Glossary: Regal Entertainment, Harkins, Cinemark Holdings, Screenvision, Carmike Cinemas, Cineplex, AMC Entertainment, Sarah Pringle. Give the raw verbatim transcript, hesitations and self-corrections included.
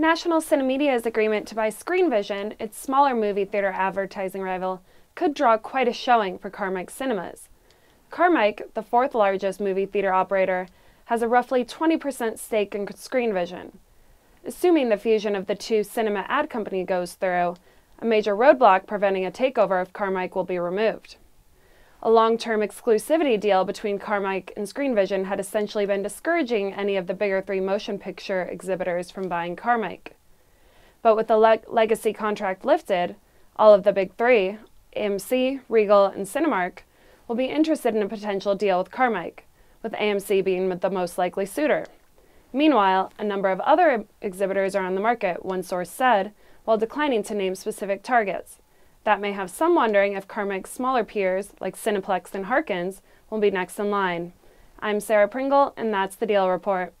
National CineMedia's agreement to buy Screenvision, its smaller movie theater advertising rival, could draw quite a showing for Carmike Cinemas. Carmike, the fourth largest movie theater operator, has a roughly twenty percent stake in Screenvision. Assuming the fusion of the two cinema ad company goes through, a major roadblock preventing a takeover of Carmike will be removed. A long-term exclusivity deal between Carmike and Screenvision had essentially been discouraging any of the bigger three motion picture exhibitors from buying Carmike. But with the le legacy contract lifted, all of the big three, A M C, Regal, and Cinemark, will be interested in a potential deal with Carmike, with A M C being the most likely suitor. Meanwhile, a number of other exhibitors are on the market, one source said, while declining to name specific targets. That may have some wondering if Carmike's smaller peers, like Cineplex and Harkins, will be next in line. I'm Sarah Pringle, and that's the Deal Report.